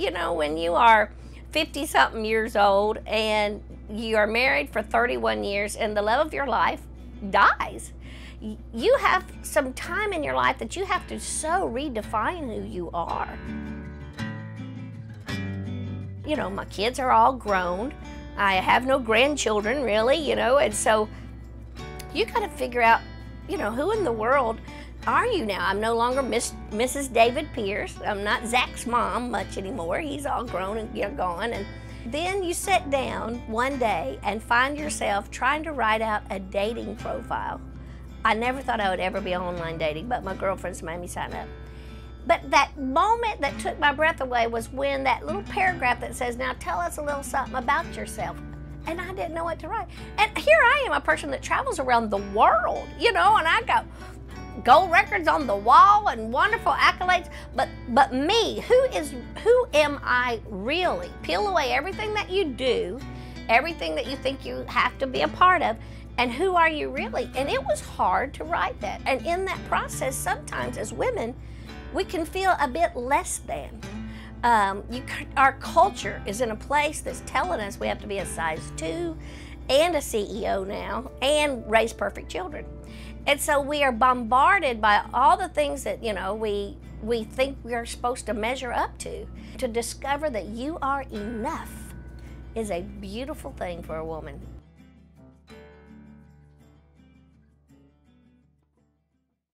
you know, when you are 50-something years old and you are married for 31 years and the love of your life dies, you have some time in your life that you have to so redefine who you are. You know, my kids are all grown. I have no grandchildren, really, you know, and so you got to figure out, you know, who in the world are you now? I'm no longer Mrs. David Pierce. I'm not Zach's mom much anymore. He's all grown and gone. And then you sit down one day and find yourself trying to write out a dating profile. I never thought I would ever be online dating, but my girlfriends made me sign up. But that moment that took my breath away was when that little paragraph that says, now tell us a little something about yourself. And I didn't know what to write. And here I am, a person that travels around the world, you know, and I got gold records on the wall and wonderful accolades. But me, who am I really? Peel away everything that you do, everything that you think you have to be a part of, and who are you really? And it was hard to write that. And in that process, sometimes as women, we can feel a bit less than. Our culture is in a place that's telling us we have to be a size 2 and a CEO now and raise perfect children. And so we are bombarded by all the things that, you know, we think we're supposed to measure up to. To discover that you are enough is a beautiful thing for a woman.